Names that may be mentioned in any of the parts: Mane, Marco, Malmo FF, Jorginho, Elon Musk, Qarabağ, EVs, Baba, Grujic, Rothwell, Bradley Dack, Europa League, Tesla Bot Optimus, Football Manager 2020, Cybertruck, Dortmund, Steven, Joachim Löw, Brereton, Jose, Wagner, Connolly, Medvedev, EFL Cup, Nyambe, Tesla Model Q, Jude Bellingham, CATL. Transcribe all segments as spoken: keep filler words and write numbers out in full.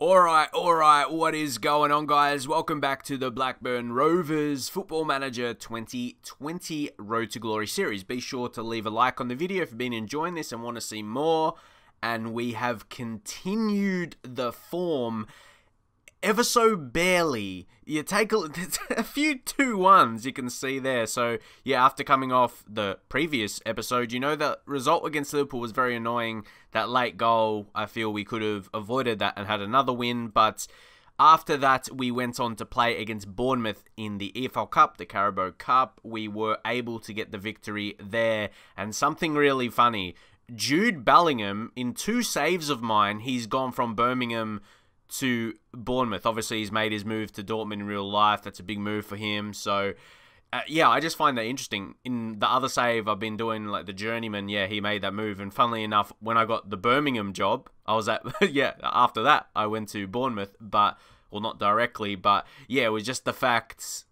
Alright, alright, what is going on, guys? Welcome back to the Blackburn Rovers Football Manager twenty twenty Road to Glory series. Be sure to leave a like on the video if you've been enjoying this and want to see more. And we have continued the form ever so barely. You take a, a few two ones you can see there. So, yeah, after coming off the previous episode, you know, the result against Liverpool was very annoying. That late goal, I feel we could have avoided that and had another win. But after that, we went on to play against Bournemouth in the E F L Cup, the Qarabağ Cup. We were able to get the victory there. And something really funny, Jude Bellingham, in two saves of mine, he's gone from Birmingham to Bournemouth. Obviously, he's made his move to Dortmund in real life. That's a big move for him. So, uh, yeah, I just find that interesting. In the other save I've been doing, like the journeyman, yeah, he made that move. And funnily enough, when I got the Birmingham job, I was at, yeah, after that, I went to Bournemouth, but, well, not directly, but, yeah, it was just the fact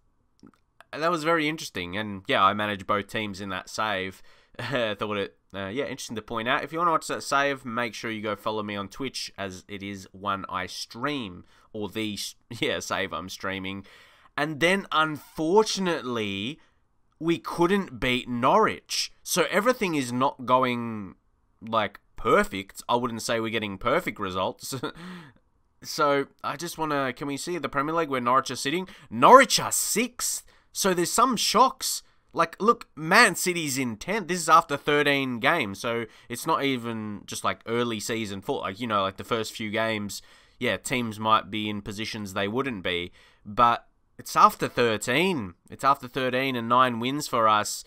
that was very interesting. And, yeah, I managed both teams in that save. I thought it, uh, yeah, interesting to point out. If you want to watch that save, make sure you go follow me on Twitch, as it is one I stream, or the, yeah, save I'm streaming. And then, unfortunately, we couldn't beat Norwich. So everything is not going, like, perfect. I wouldn't say we're getting perfect results. So, I just want to, can we see the Premier League where Norwich are sitting? Norwich are sixth, so there's some shocks. Like, look, Man City's in tenth. This is after thirteen games, so it's not even just, like, early season foot. Like, you know, like, the first few games, yeah, teams might be in positions they wouldn't be. But it's after thirteen. It's after thirteen and nine wins for us.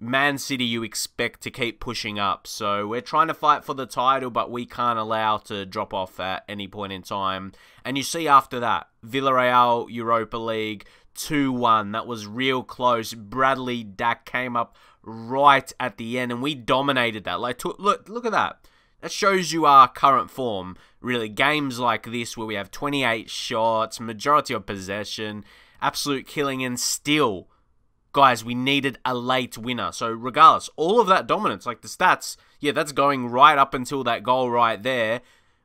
Man City, you expect to keep pushing up. So we're trying to fight for the title, but we can't allow to drop off at any point in time. And you see after that, Villarreal, Europa League, two one. That was real close. Bradley Dack came up right at the end, and we dominated that. Like, look, look at that. That shows you our current form. Really, games like this where we have twenty-eight shots, majority of possession, absolute killing, and still, guys, we needed a late winner. So, regardless, all of that dominance, like the stats, yeah, that's going right up until that goal right there.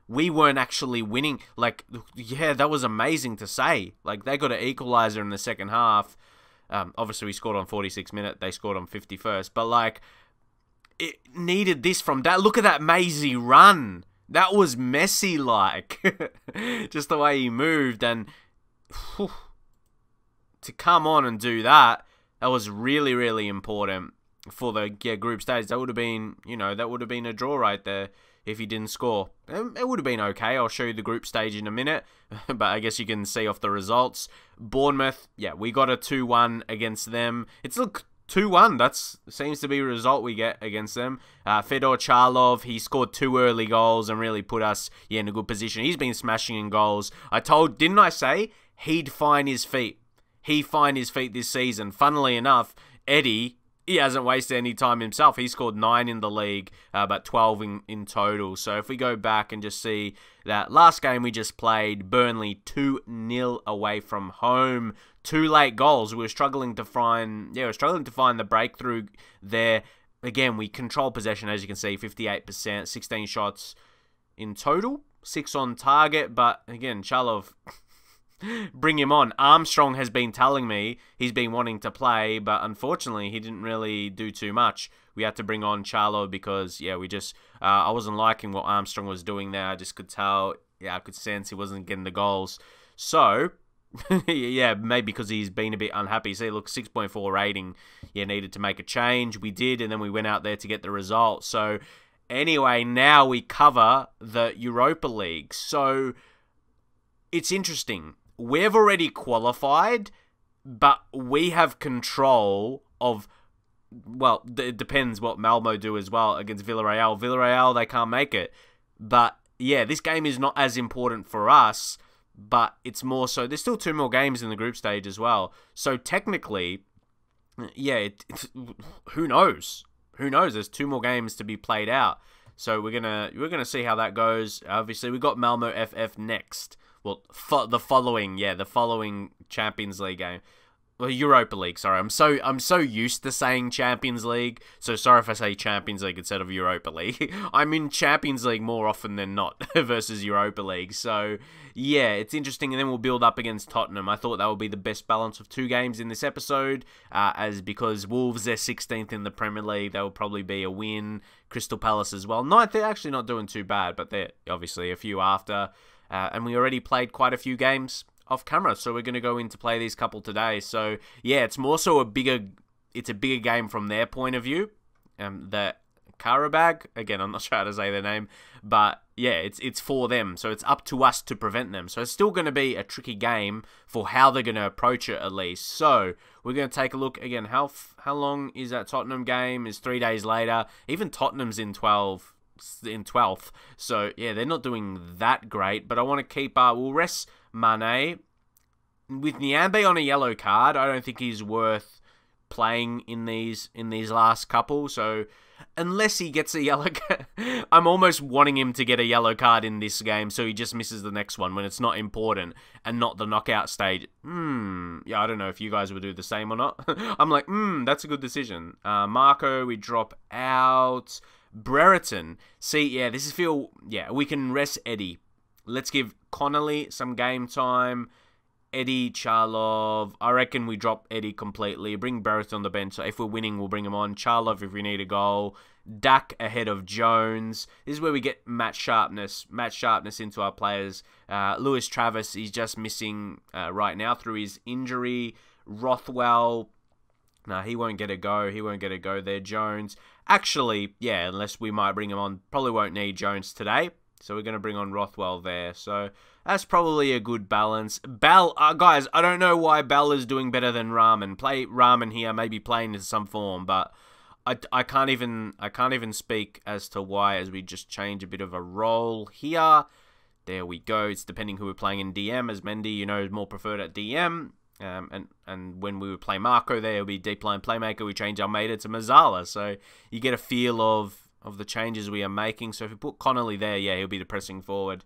We weren't actually winning. Like, yeah, that was amazing to say. Like, they got an equalizer in the second half. Um, obviously, we scored on forty-sixth minute. They scored on fifty-first. But, like, it needed this from that. Look at that Maisie run. That was Messi-like. Just the way he moved. And whew, to come on and do that, that was really, really important for the yeah, group stage. That would have been, you know, that would have been a draw right there. If he didn't score, it would have been okay. I'll show you the group stage in a minute, but I guess you can see off the results. Bournemouth, yeah, we got a two one against them. It's, look, two one. That seems to be a result we get against them. Uh, Fedor Chalov, he scored two early goals and really put us yeah, in a good position. He's been smashing in goals. I told, didn't I say, he'd find his feet. He find his feet this season. Funnily enough, Eddie, he hasn't wasted any time himself. He scored nine in the league, uh, but twelve in, in total. So if we go back and just see that last game we just played, Burnley two nil away from home. Two late goals. We were struggling to find, yeah, we were struggling to find the breakthrough there. Again, we control possession, as you can see, fifty-eight percent, sixteen shots in total, six on target. But again, Chalov, bring him on. Armstrong has been telling me he's been wanting to play, but unfortunately he didn't really do too much. We had to bring on Charlo because, yeah, we just, uh, I wasn't liking what Armstrong was doing there. I just could tell, yeah, I could sense he wasn't getting the goals. So, yeah, maybe because he's been a bit unhappy. See, look, six point four rating, yeah, needed to make a change. We did, and then we went out there to get the result. So, anyway, now we cover the Europa League. So, it's interesting. We've already qualified, but we have control of, well, it depends what Malmo do as well against Villarreal. Villarreal, they can't make it. But, yeah, this game is not as important for us, but it's more so, there's still two more games in the group stage as well. So, technically, yeah, it, it's, who knows? Who knows? There's two more games to be played out. So, we're gonna, we're gonna see how that goes. Obviously, we've got Malmo F F next. Well, fo the following, yeah, the following Champions League game. Europa League, sorry. I'm so I'm so used to saying Champions League, so sorry if I say Champions League instead of Europa League. I'm in Champions League more often than not versus Europa League, so yeah, it's interesting. And then we'll build up against Tottenham. I thought that would be the best balance of two games in this episode, uh, as because Wolves, they're sixteenth in the Premier League, that will probably be a win. Crystal Palace as well. ninth, they're actually not doing too bad, but they're obviously a few after, uh, and we already played quite a few games off camera, so we're going to go in to play these couple today. So yeah, it's more so a bigger, it's a bigger game from their point of view. Um, the Qarabağ, again, I'm not sure how to say their name, but yeah, it's it's for them, so it's up to us to prevent them. So it's still going to be a tricky game for how they're going to approach it, at least. So we're going to take a look again. How f how long is that Tottenham game? Is three days later. Even Tottenham's in twelve. In twelfth, so yeah, they're not doing that great, but I want to keep, uh, we'll rest Mane with Nyambe on a yellow card. I don't think he's worth playing in these, in these last couple, so unless he gets a yellow card, I'm almost wanting him to get a yellow card in this game, so he just misses the next one when it's not important and not the knockout stage. Hmm, yeah, I don't know if you guys would do the same or not. I'm like, hmm, that's a good decision. Uh, Marco, we drop out. Brereton, see, yeah, this is feel, yeah, we can rest Eddie. Let's give Connolly some game time. Eddie, Chalov, I reckon we drop Eddie completely. Bring Brereton on the bench. So if we're winning, we'll bring him on. Chalov, if we need a goal. Dack ahead of Jones. This is where we get match sharpness, match sharpness into our players. Uh, Lewis Travis, he's just missing uh, right now through his injury. Rothwell, no, nah, he won't get a go. He won't get a go there. Jones, actually, yeah, unless we might bring him on. Probably won't need Jones today. So we're going to bring on Rothwell there. So that's probably a good balance. Bell, uh, guys, I don't know why Bell is doing better than Rahman. Play Rahman here, maybe playing in some form, but I, I can't even I can't even speak as to why, as we just change a bit of a role here. There we go. It's depending who we're playing in D M, as Mendy, you know, is more preferred at D M. Um, and, and when we would play Marco there, it'll be deep line playmaker. We change Almeida to Mazzala. So you get a feel of, of the changes we are making. So if we put Connolly there, yeah, he'll be the pressing forward.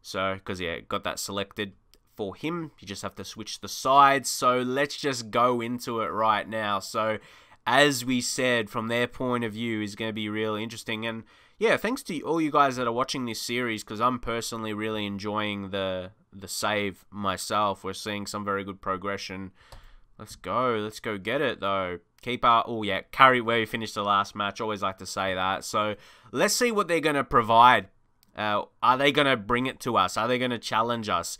So, because, yeah, got that selected for him. You just have to switch the sides. So let's just go into it right now. So, as we said, from their point of view, is going to be really interesting. And, yeah, thanks to all you guys that are watching this series, because I'm personally really enjoying the... the save myself. We're seeing some very good progression. Let's go. Let's go get it, though. Keep our... Oh, yeah. Curry, where we finished the last match. Always like to say that. So, let's see what they're going to provide. Uh, are they going to bring it to us? Are they going to challenge us?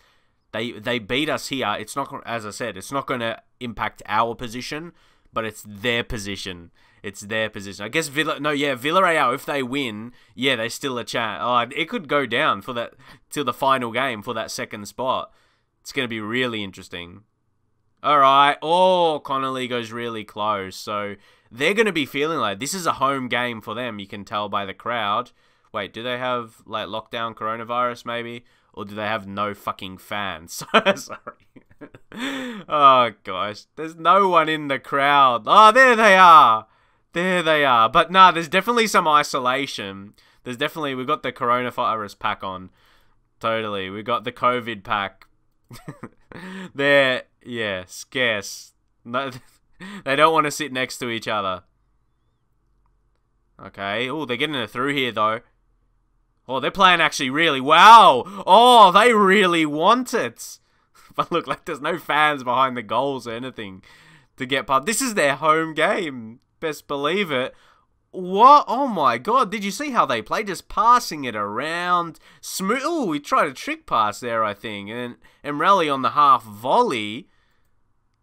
They they beat us here. It's not... As I said, it's not going to impact our position, but it's their position. It's their position. I guess Villa... No, yeah. Villarreal, if they win, yeah, they still a chance. Oh, it could go down for that... Till the final game for that second spot. It's going to be really interesting. All right. Oh, Connolly goes really close. So, they're going to be feeling like this is a home game for them. You can tell by the crowd. Wait, do they have, like, lockdown coronavirus, maybe? Or do they have no fucking fans? Sorry. Oh, gosh. There's no one in the crowd. Oh, there they are. There they are. But, nah, there's definitely some isolation. There's definitely... We've got the coronavirus pack on. Totally. We've got the COVID pack. They're... Yeah, scarce. No, they don't want to sit next to each other. Okay. Oh, they're getting it through here, though. Oh, they're playing actually really... Wow! Oh, they really want it. But look, like, there's no fans behind the goals or anything to get past. This is their home game. Best believe it. What? Oh my god. Did you see how they play? Just passing it around. Smooth. Oh, we tried a trick pass there, I think. And Emrelli on the half volley.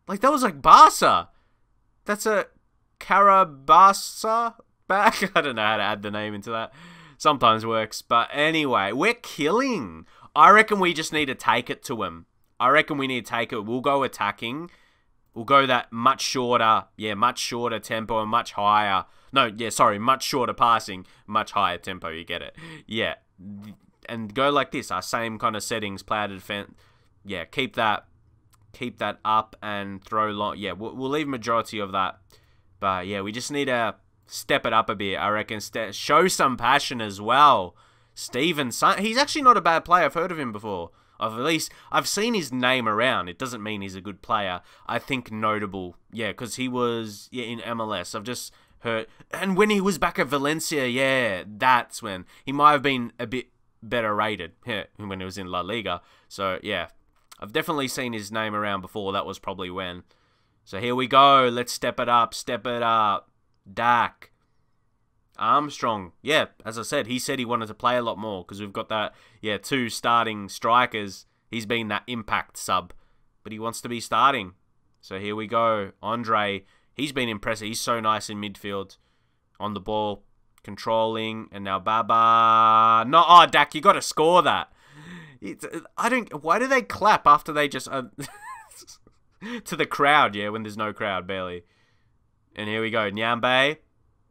Like, that was like Barca. That's a Qarabağ back. I don't know how to add the name into that. Sometimes works. But anyway, we're killing. I reckon we just need to take it to him. I reckon we need to take it. We'll go attacking. We'll go that much shorter, yeah, much shorter tempo and much higher. No, yeah, sorry, much shorter passing, much higher tempo, you get it. Yeah, and go like this, our same kind of settings, play out of defense. Yeah, keep that keep that up and throw long. Yeah, we'll, we'll leave majority of that. But, yeah, we just need to step it up a bit, I reckon. Ste show some passion as well. Steven, he's actually not a bad player. I've heard of him before. I've at least I've seen his name around. It doesn't mean he's a good player. I think notable, yeah, because he was yeah, in M L S. I've just heard, and when he was back at Valencia, yeah, that's when he might have been a bit better rated. Yeah, when he was in La Liga. So yeah, I've definitely seen his name around before. That was probably when. So here we go. Let's step it up. Step it up. Dack. Armstrong, yeah, as I said, he said he wanted to play a lot more because we've got that, yeah, two starting strikers. He's been that impact sub, but he wants to be starting. So here we go. Andre, he's been impressive. He's so nice in midfield, on the ball, controlling, and now Baba. No, oh, Dak, you got to score that. It's, I don't, why do they clap after they just, uh, to the crowd, yeah, when there's no crowd, barely. And here we go, Nyambe.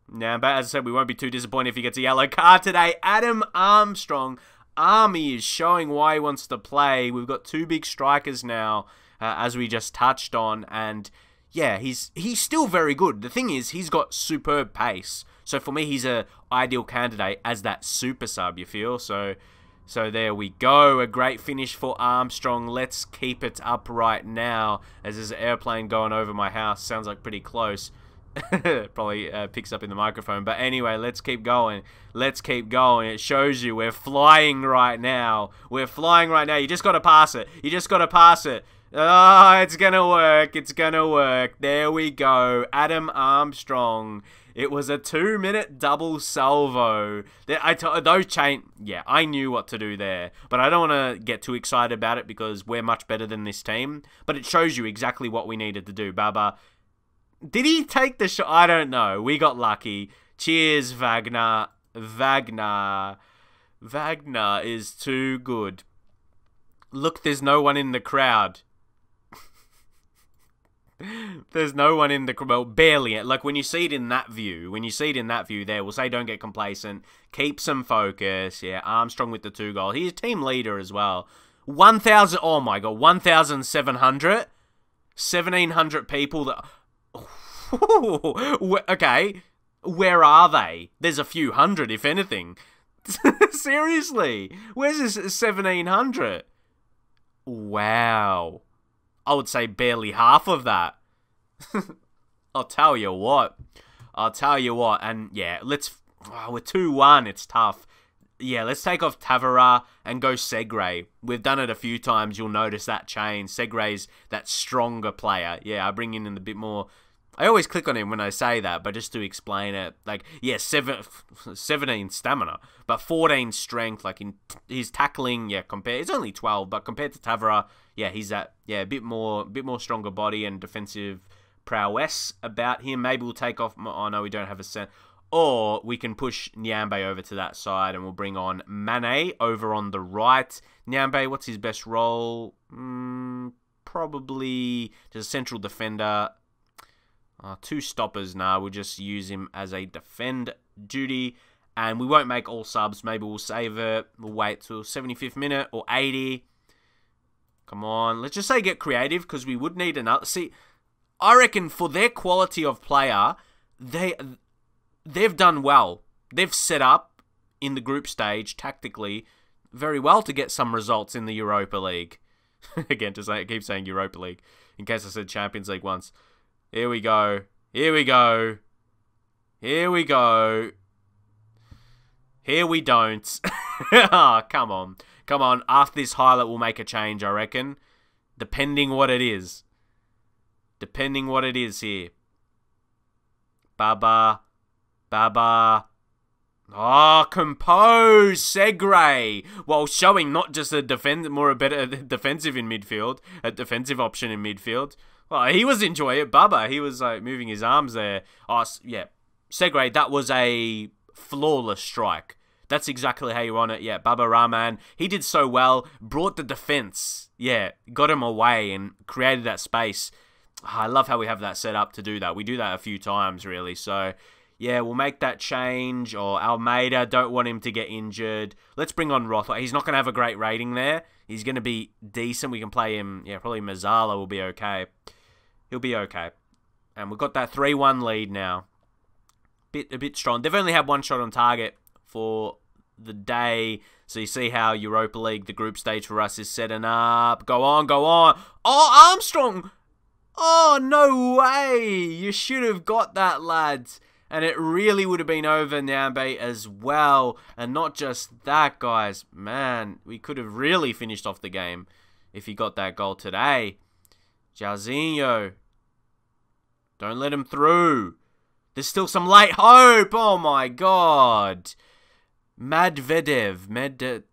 Now, but as I said, we won't be too disappointed if he gets a yellow card today. Adam Armstrong, Army is showing why he wants to play. We've got two big strikers now, uh, as we just touched on. And, yeah, he's he's still very good. The thing is, he's got superb pace. So, for me, he's a ideal candidate as that super sub, you feel? So, so there we go. A great finish for Armstrong. Let's keep it up right now as there's an airplane going over my house. Sounds like pretty close. Probably uh, picks up in the microphone. But anyway, let's keep going. Let's keep going. It shows you we're flying right now. We're flying right now. You just got to pass it. You just got to pass it. Oh, it's going to work. It's going to work. There we go. Adam Armstrong. It was a two-minute double salvo. I t those chain... Yeah, I knew what to do there. But I don't want to get too excited about it because we're much better than this team. But it shows you exactly what we needed to do. Baba... Did he take the shot? I don't know. We got lucky. Cheers, Wagner. Wagner. Wagner is too good. Look, there's no one in the crowd. There's no one in the crowd. Well, barely. Like, when you see it in that view, when you see it in that view there, we'll say don't get complacent. Keep some focus. Yeah, Armstrong with the two goals. He's team leader as well. one thousand. Oh, my God. one thousand seven hundred? seventeen hundred people that... Okay, where are they? There's a few hundred, if anything. Seriously, where's this seventeen hundred? Wow. I would say barely half of that. I'll tell you what. I'll tell you what. And yeah, let's... Oh, we're two one. It's tough. Yeah, let's take off Tavara and go Segre. We've done it a few times. You'll notice that change. Segre's that stronger player. Yeah, I bring in a bit more... I always click on him when I say that, but just to explain it, like, yeah, seven, seventeen stamina, but fourteen strength, like, in his tackling, yeah, compared, it's only twelve, but compared to Tavara, yeah, he's that, yeah, a bit more, bit more stronger body and defensive prowess about him. Maybe we'll take off, oh no, we don't have a cent, or we can push Nyambe over to that side, and we'll bring on Mane over on the right. Nyambe, what's his best role? Mm, probably just a central defender. Uh, two stoppers now. Nah, we'll just use him as a defend duty. And we won't make all subs. Maybe we'll save it. We'll wait till seventy-fifth minute or eighty. Come on. Let's just say get creative because we would need another. See, I reckon for their quality of player, they, they've done well. They've set up in the group stage tactically very well to get some results in the Europa League. Again, just like, I keep saying Europa League in case I said Champions League once. Here we go. Here we go. Here we go. Here we don't. Oh, come on. Come on. After this highlight, we'll make a change, I reckon. Depending what it is. Depending what it is here. Baba. Baba. Oh, compose Segre, while showing not just a defend, more a better defensive in midfield, a defensive option in midfield. Well, he was enjoying it, Baba. He was like moving his arms there. Oh, yeah, Segre, that was a flawless strike. That's exactly how you want it. Yeah, Baba Rahman, he did so well, brought the defense. Yeah, got him away and created that space. Oh, I love how we have that set up to do that. We do that a few times, really. So. Yeah, we'll make that change. Or Almeida, don't want him to get injured. Let's bring on Rothwell. He's not going to have a great rating there. He's going to be decent. We can play him. Yeah, probably Mazzala will be okay. He'll be okay. And we've got that three one lead now. Bit, a bit strong. They've only had one shot on target for the day. So you see how Europa League, the group stage for us, is setting up. Go on, go on. Oh, Armstrong! Oh, no way! You should have got that, lads. And it really would have been over Nyambe as well. And not just that, guys. Man, we could have really finished off the game if he got that goal today. Jorginho. Don't let him through. There's still some late hope. Oh, my God. Medvedev. Medvedev.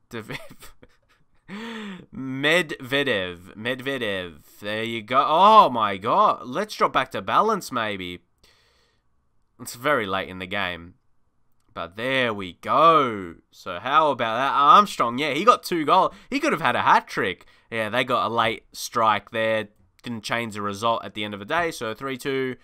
Medvedev. Medvedev. There you go. Oh, my God. Let's drop back to balance, maybe. It's very late in the game. But there we go. So how about that? Armstrong, yeah, he got two goals. He could have had a hat-trick. Yeah, they got a late strike there. Didn't change the result at the end of the day. So three two.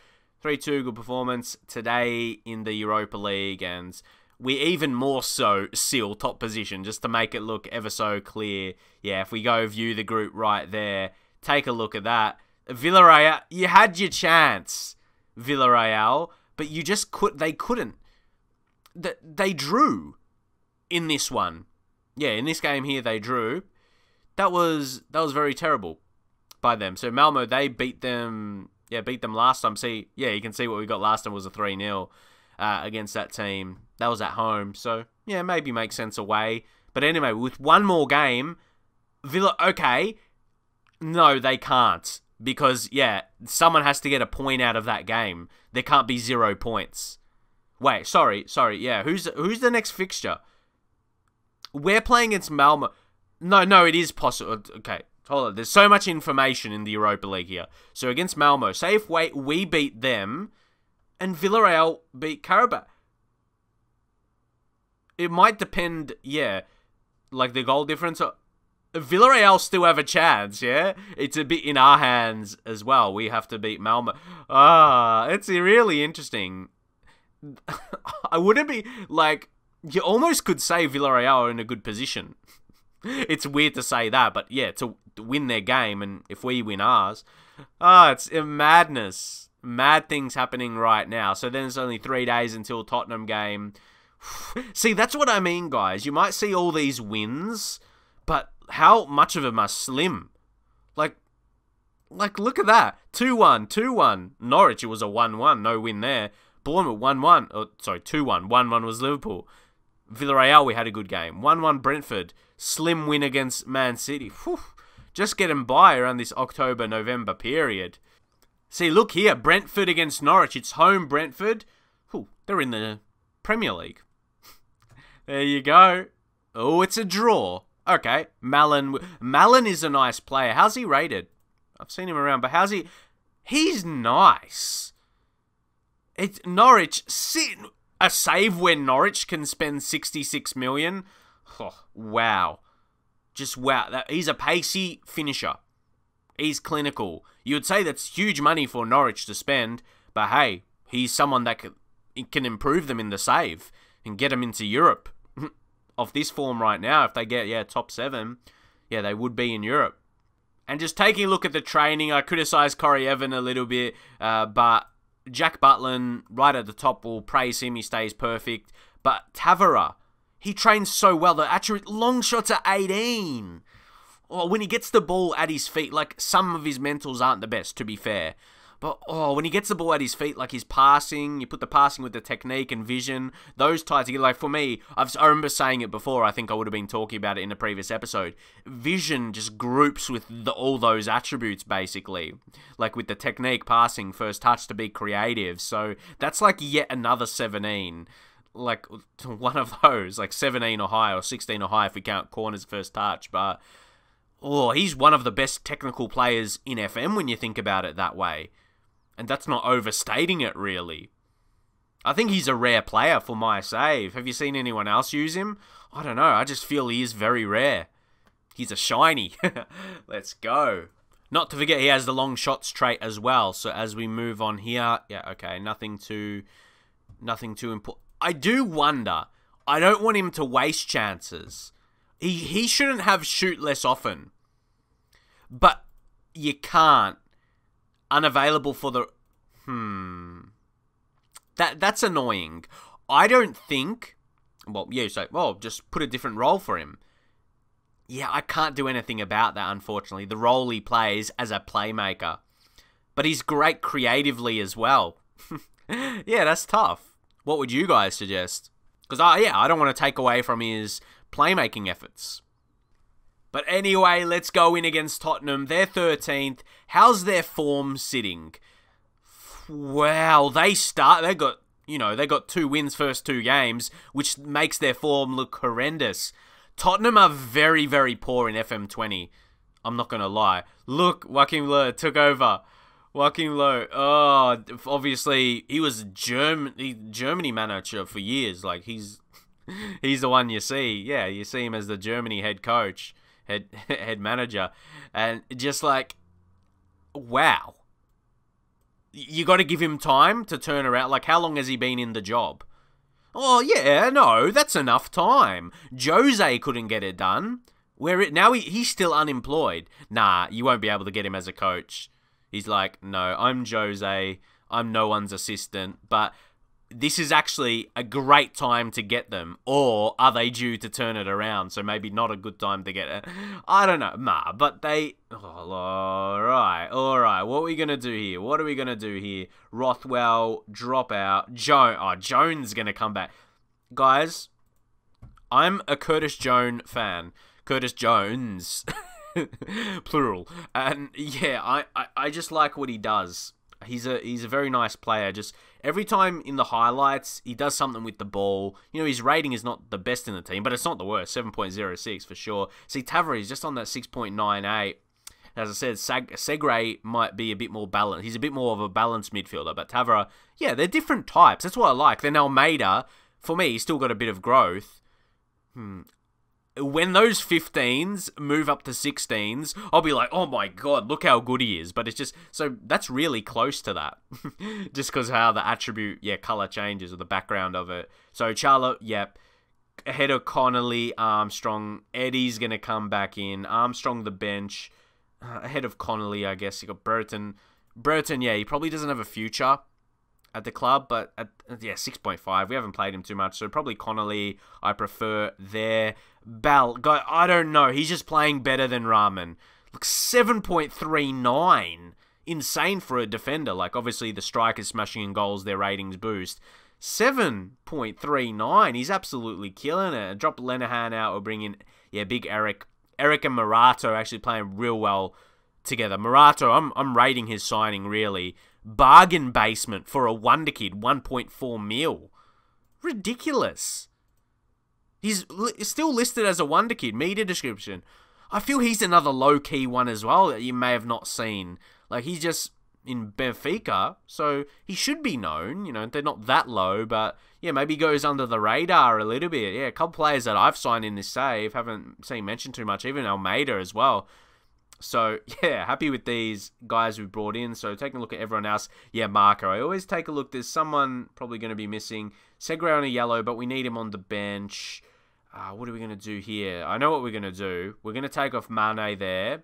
three two, good performance today in the Europa League. And we even more so seal top position, just to make it look ever so clear. Yeah, if we go view the group right there, take a look at that. Villarreal, you had your chance, Villarreal. But you just could, they couldn't. They drew in this one. Yeah, in this game here, they drew. That was that was very terrible by them. So Malmo, they beat them. Yeah, beat them last time. See, yeah, you can see what we got last time was a three nil uh, against that team. That was at home. So yeah, maybe makes sense away. But anyway, with one more game, Villa. Okay, no, they can't. Because, yeah, someone has to get a point out of that game. There can't be zero points. Wait, sorry, sorry, yeah. Who's who's the next fixture? We're playing against Malmo. No, no, it is possible. Okay, hold on. There's so much information in the Europa League here. So, against Malmo, say if we, we beat them, and Villarreal beat Qarabağ. It might depend, yeah, like the goal difference. Or, Villarreal still have a chance, yeah? It's a bit in our hands as well. We have to beat Malmo. Ah, it's really interesting. I wouldn't be, like, you almost could say Villarreal are in a good position. It's weird to say that, but yeah, to win their game, and if we win ours. Ah, it's a madness. Mad things happening right now. So then it's only three days until Tottenham game. See, that's what I mean, guys. You might see all these wins, but how much of them are slim? Like, like look at that. two one, two one. Norwich, it was a one one. No win there. Bournemouth, one one. Oh, sorry, two one. one one was Liverpool. Villarreal, we had a good game. one one Brentford. Slim win against Man City. Whew. Just get them by around this October-November period. See, look here. Brentford against Norwich. It's home Brentford. Whew. They're in the Premier League. There you go. Oh, it's a draw. Okay, Malin. Malin is a nice player. How's he rated? I've seen him around, but how's he? He's nice. It's Norwich. A save where Norwich can spend sixty-six million. Oh, wow. Just wow. That, he's a pacey finisher. He's clinical. You would say that's huge money for Norwich to spend, but hey, he's someone that can, can improve them in the save and get them into Europe. Of this form right now, if they get, yeah, top seven, yeah, they would be in Europe. And just taking a look at the training, I criticised Corey Evan a little bit, uh, but Jack Butland, right at the top, will praise him, he stays perfect. But Tavara, he trains so well, the accurate long shots are eighteen. Oh, when he gets the ball at his feet, like, some of his mentals aren't the best, to be fair. But, oh, when he gets the ball at his feet, like his passing, you put the passing with the technique and vision, those tied together. Like, for me, I've, I remember saying it before. I think I would have been talking about it in a previous episode. Vision just groups with the, all those attributes, basically. Like, with the technique, passing, first touch to be creative. So, that's like yet another seventeen. Like, one of those. Like, seventeen or higher, or sixteen or higher if we count corners, first touch. But, oh, he's one of the best technical players in F M when you think about it that way. And that's not overstating it, really. I think he's a rare player for my save. Have you seen anyone else use him? I don't know. I just feel he is very rare. He's a shiny. Let's go. Not to forget he has the long shots trait as well. So as we move on here. Yeah, okay. Nothing too... Nothing too important. I do wonder. I don't want him to waste chances. He, he shouldn't have shoot less often. But you can't. Unavailable for the... Hmm. That, that's annoying. I don't think well, yeah, so, well, just put a different role for him. Yeah, I can't do anything about that, unfortunately. The role he plays as a playmaker. But he's great creatively as well. Yeah, that's tough. What would you guys suggest? Because, I, yeah, I don't want to take away from his playmaking efforts. But anyway, let's go in against Tottenham. They're thirteenth. How's their form sitting? Wow, they start... They got, you know, they got two wins first two games, which makes their form look horrendous. Tottenham are very, very poor in F M twenty. I'm not going to lie. Look, Joachim Löw took over. Joachim Löw, oh, obviously, he was Germany, Germany manager for years. Like, he's he's the one you see. Yeah, you see him as the Germany head coach, head, head manager. And just like, wow. You got to give him time to turn around. Like, how long has he been in the job? Oh, yeah, no, that's enough time. Jose couldn't get it done. Where it, now he, he's still unemployed. Nah, you won't be able to get him as a coach. He's like, no, I'm Jose. I'm no one's assistant. But this is actually a great time to get them. Or are they due to turn it around? So maybe not a good time to get it. I don't know. Nah, but they... Oh, all right, all right. What are we going to do here? What are we going to do here? Rothwell, drop out. Jones. Oh, Jones is going to come back. Guys, I'm a Curtis Jones fan. Curtis Jones. Plural. And yeah, I, I, I just like what he does. He's a he's a very nice player. Just every time in the highlights, he does something with the ball. You know, his rating is not the best in the team, but it's not the worst. seven point oh six for sure. See, Tavara is just on that six point nine eight. As I said, Segre might be a bit more balanced. He's a bit more of a balanced midfielder. But Tavara, yeah, they're different types. That's what I like. Then Almeida, for me, he's still got a bit of growth. Hmm. When those fifteens move up to sixteens, I'll be like, oh my god, look how good he is. But it's just, so that's really close to that. Just because how the attribute, yeah, colour changes or the background of it. So Chalov, yep. Ahead of Connolly, Armstrong. Eddie's going to come back in. Armstrong the bench. Uh, ahead of Connolly, I guess. You got Brereton. Brereton, yeah, he probably doesn't have a future at the club. But, at, yeah, six point five. We haven't played him too much. So probably Connolly, I prefer there. Bal, God, I don't know. He's just playing better than Rahman. Look, seven point three nine. Insane for a defender. Like, obviously, the strikers smashing in goals, their ratings boost. seven point three nine. He's absolutely killing it. Drop Lenihan out or bring in, yeah, big Eric. Eric and Morato actually playing real well together. Morato, I'm, I'm rating his signing, really. Bargain basement for a wonder kid, one point four mil. Ridiculous. He's still listed as a wonder kid. Media description. I feel he's another low-key one as well that you may have not seen. Like, he's just in Benfica, so he should be known. You know, they're not that low, but, yeah, maybe he goes under the radar a little bit. Yeah, a couple players that I've signed in this save haven't seen mentioned too much, even Almeida as well. So, yeah, happy with these guys we brought in. So, taking a look at everyone else. Yeah, Marco. I always take a look. There's someone probably going to be missing. Segre on a yellow, but we need him on the bench. Uh, what are we going to do here? I know what we're going to do. We're going to take off Mane there.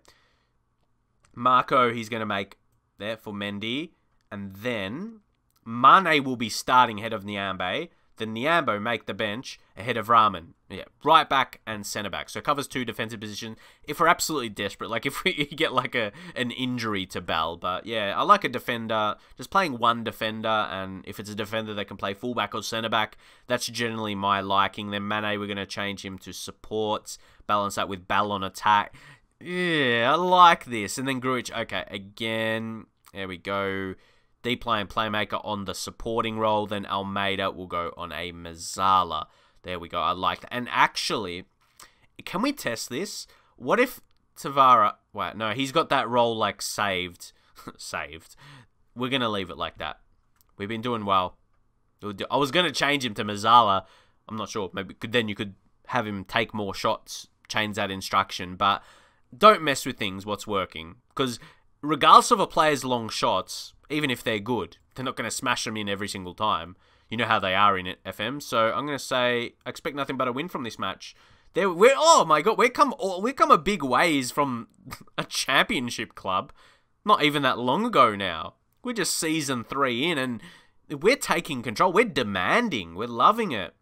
Marco, he's going to make there for Mendy. And then Mane will be starting ahead of Nyambe. Then Nyambe make the bench ahead of Rahman. Yeah, right back and centre back. So covers two defensive positions. If we're absolutely desperate, like if we get like a an injury to Bell. But yeah, I like a defender. Just playing one defender, and if it's a defender that can play fullback or centre back, that's generally my liking. Then Mane, we're going to change him to support. Balance that with Bell on attack. Yeah, I like this. And then Grujic. Okay, again, there we go. Deep playing playmaker on the supporting role. Then Almeida will go on a Mazzala. There we go. I like that. And actually, can we test this? What if Tavara... Wait, no. He's got that role, like, saved. Saved. We're going to leave it like that. We've been doing well. I was going to change him to Mazzala. I'm not sure. Maybe then you could have him take more shots. Change that instruction. But don't mess with things, what's working. Because regardless of a player's long shots... Even if they're good, they're not going to smash them in every single time. You know how they are in it, F M. So I'm going to say I expect nothing but a win from this match. There, we're oh my god, we come we come a big ways from a championship club. Not even that long ago now. We're just season three in, and we're taking control. We're demanding. We're loving it.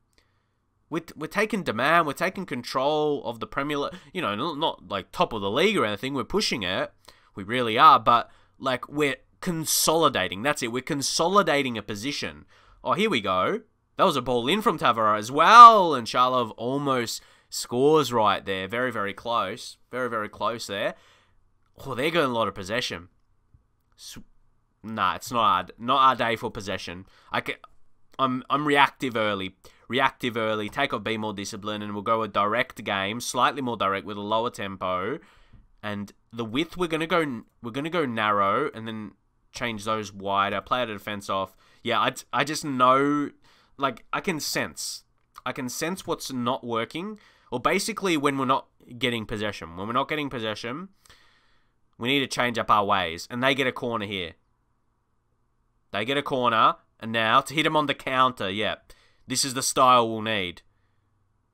We're, we're taking demand, we're taking control of the Premier League, you know, not like top of the league or anything, we're pushing it, we really are, but like we're consolidating, that's it, we're consolidating a position. Oh, here we go, that was a ball in from Tavara as well, and Chalov almost scores right there, very, very close, very, very close there. Oh, they're getting a lot of possession. Nah, it's not our, not our day for possession. I can, I'm, I'm reactive early. Reactive early, take off, be more disciplined, and we'll go a direct game, slightly more direct with a lower tempo. And the width, we're gonna go, we're gonna go narrow, and then change those wider. Play out of defense off. Yeah, I, I just know, like I can sense, I can sense what's not working. Or basically, when we're not getting possession, when we're not getting possession, we need to change up our ways. And they get a corner here. They get a corner, and now to hit them on the counter, yeah. This is the style we'll need.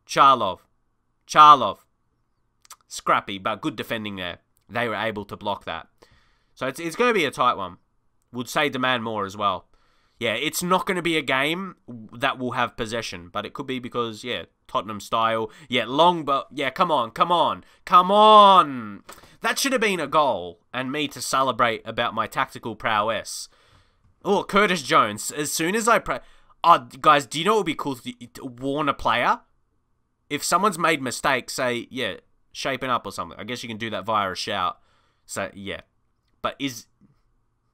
Chalov. Chalov. Scrappy, but good defending there. They were able to block that. So it's, it's going to be a tight one. Would say demand more as well. Yeah, it's not going to be a game that will have possession. But it could be because, yeah, Tottenham style. Yeah, long, but... Yeah, come on, come on, come on! That should have been a goal. And me to celebrate about my tactical prowess. Oh, Curtis Jones. As soon as I... Pra Oh, guys, do you know what would be cool to, to warn a player? If someone's made mistakes, say, yeah, shaping up or something. I guess you can do that via a shout. So, yeah. But is...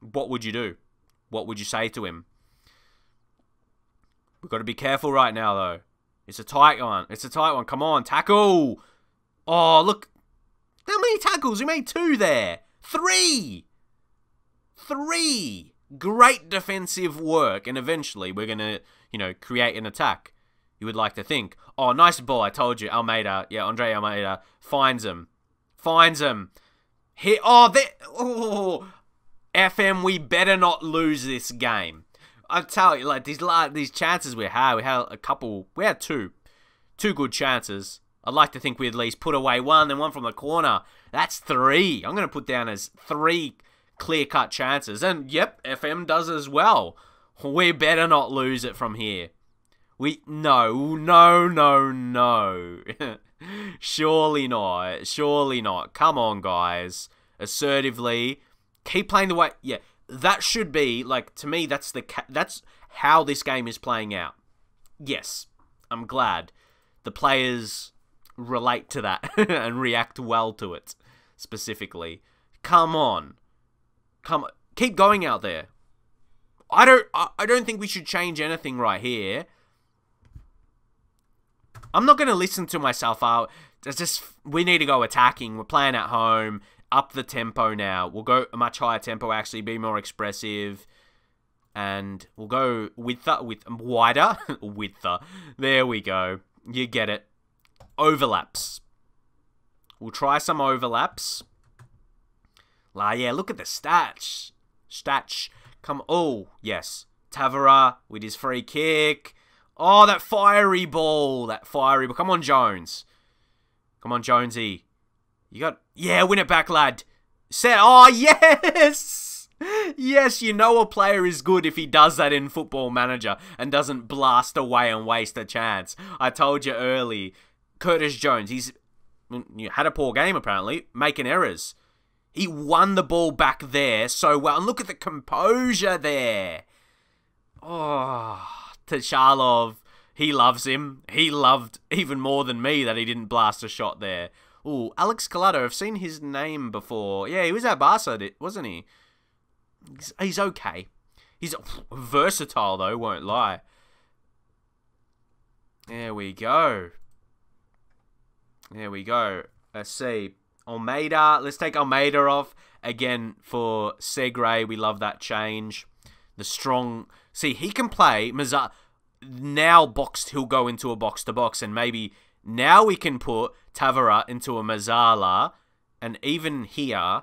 What would you do? What would you say to him? We've got to be careful right now, though. It's a tight one. It's a tight one. Come on, tackle! Oh, look. How many tackles? We made two there. Three! Three! Great defensive work, and eventually we're going to, you know, create an attack. You would like to think. Oh, nice ball, I told you. Almeida, yeah, Andre Almeida finds him. Finds him. Hit, oh, they, oh, F M, we better not lose this game. I tell you, like, these like, these chances we had, we had a couple, we had two. Two good chances. I'd like to think we at least put away one, and one from the corner. That's three. I'm going to put down as three clear-cut chances, and yep, F M does as well. We better not lose it from here. We, no, no, no, no. Surely not, surely not. Come on, guys. Assertively, keep playing the way, yeah, that should be, like, to me, that's the, ca that's how this game is playing out. Yes, I'm glad the players relate to that and react well to it, specifically. Come on. Come, keep going out there. I don't. I don't think we should change anything right here. I'm not going to listen to myself out. It's just we need to go attacking. We're playing at home. Up the tempo now. We'll go a much higher tempo. Actually, be more expressive, and we'll go with the, with wider with the. There we go. You get it. Overlaps. We'll try some overlaps. La, yeah, look at the stats. Stats. Come, oh, yes. Tavara with his free kick. Oh, that fiery ball. That fiery ball. Come on, Jones. Come on, Jonesy. You got, yeah, win it back, lad. Set, oh, yes. Yes, you know a player is good if he does that in Football Manager and doesn't blast away and waste a chance. I told you early. Curtis Jones, he's had a poor game apparently, making errors. He won the ball back there so well. And look at the composure there. Oh, to Chalov. He loves him. He loved even more than me that he didn't blast a shot there. Ooh, Alex Collado. I've seen his name before. Yeah, he was at Barca, wasn't he? He's, he's okay. He's versatile, though, won't lie. There we go. There we go. Let's see. Almeida, let's take Almeida off again for Segre. We love that change. The strong, see, he can play Mazzala now. Boxed, he'll go into a box to box, and maybe now we can put Tavara into a Mazzala, and even here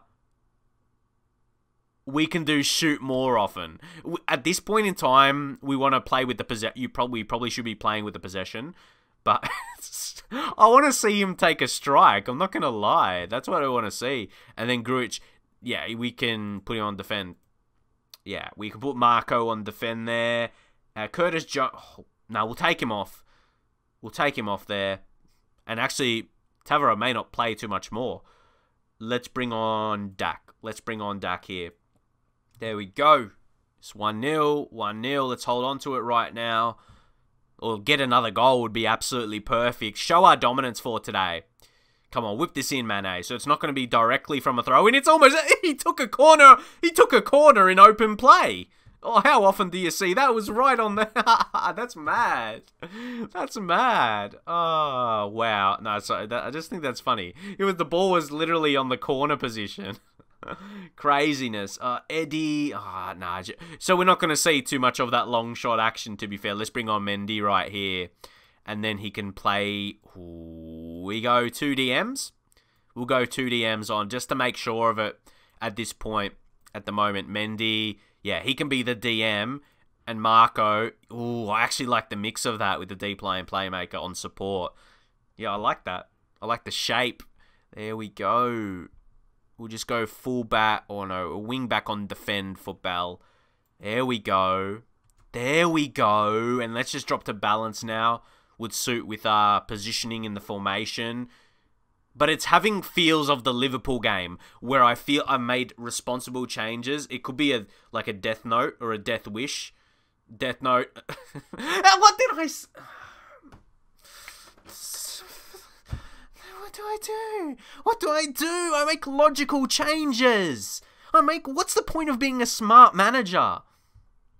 we can do shoot more often. At this point in time, we want to play with the possession. You probably probably should be playing with the possession. But I want to see him take a strike. I'm not going to lie. That's what I want to see. And then Grujic, yeah, we can put him on defend. Yeah, we can put Marco on defend there. Uh, Curtis Jones, oh, no, we'll take him off. We'll take him off there. And actually, Tavara may not play too much more. Let's bring on Dak. Let's bring on Dak here. There we go. It's one nil. one nil. Let's hold on to it right now. Or get another goal would be absolutely perfect. Show our dominance for today. Come on, whip this in, Mane. So it's not going to be directly from a throw-in. It's almost... He took a corner. He took a corner in open play. Oh, how often do you see? That was right on the... That's mad. That's mad. Oh, wow. No, sorry. That, I just think that's funny. It was, the ball was literally on the corner position. Craziness. Uh, Eddie. Oh, nah. So we're not going to see too much of that long shot action, to be fair. Let's bring on Mendy right here. And then he can play... Ooh, we go two D Ms. We'll go two D Ms on just to make sure of it at this point. At the moment, Mendy... Yeah, he can be the D M, and Marco... Ooh, I actually like the mix of that with the D-playing playmaker on support. Yeah, I like that. I like the shape. There we go. We'll just go full back, or no, a wing back on defend for Bell. There we go. There we go. And let's just drop to balance now. Would suit with our positioning in the formation. But it's having feels of the Liverpool game where I feel I made responsible changes. It could be a like a death note or a death wish. Death note. What did I... S what do I do? What do I do? I make logical changes. I make... What's the point of being a smart manager?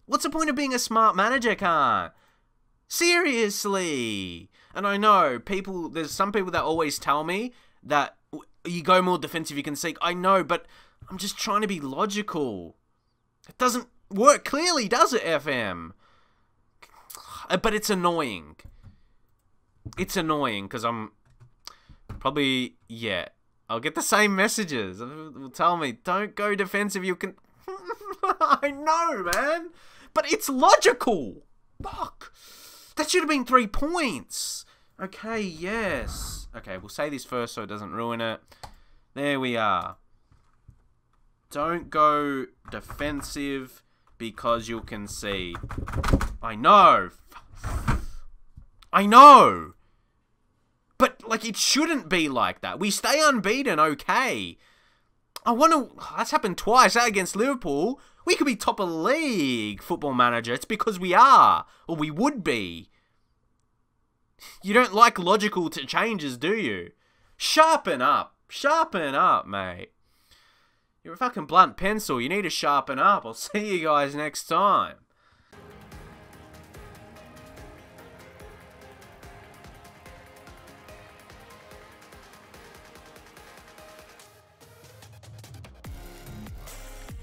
What's the point of being a smart manager, Khan? Seriously. And I know people, there's some people that always tell me that you go more defensive, you can seek. I know, but I'm just trying to be logical. It doesn't work clearly, does it, F M? But it's annoying. It's annoying because I'm probably, yeah, I'll get the same messages. They'll tell me, don't go defensive, you can... I know, man. But it's logical. Fuck. That should have been three points. Okay, yes. Okay, we'll say this first so it doesn't ruin it. There we are. Don't go defensive because you can see. I know. I know. But, like, it shouldn't be like that. We stay unbeaten, okay. I want to... That's happened twice out against Liverpool. We could be top of the league, Football Manager. It's because we are, or we would be. You don't like logical changes, do you? Sharpen up. Sharpen up, mate. You're a fucking blunt pencil. You need to sharpen up. I'll see you guys next time.